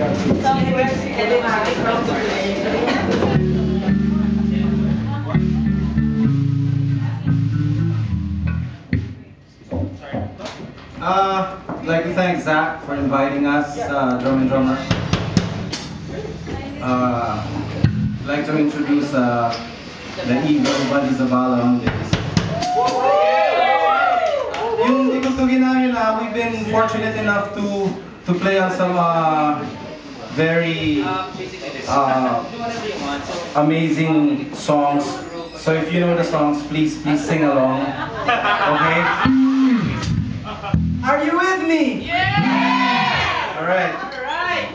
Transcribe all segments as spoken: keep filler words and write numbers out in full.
Uh, I'd like to thank Zach for inviting us, uh, Drum and Drummer. Uh, I'd like to introduce uh, the evil Buddy Zabala on this. Yung dikutugin namin, uh, we've been fortunate enough to to play on some uh, very uh, amazing songs. So if you know the songs, please please sing along. Okay? Are you with me? Yeah! All right. All right.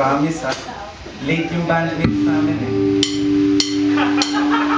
Promise, late yung bandmate namin eh.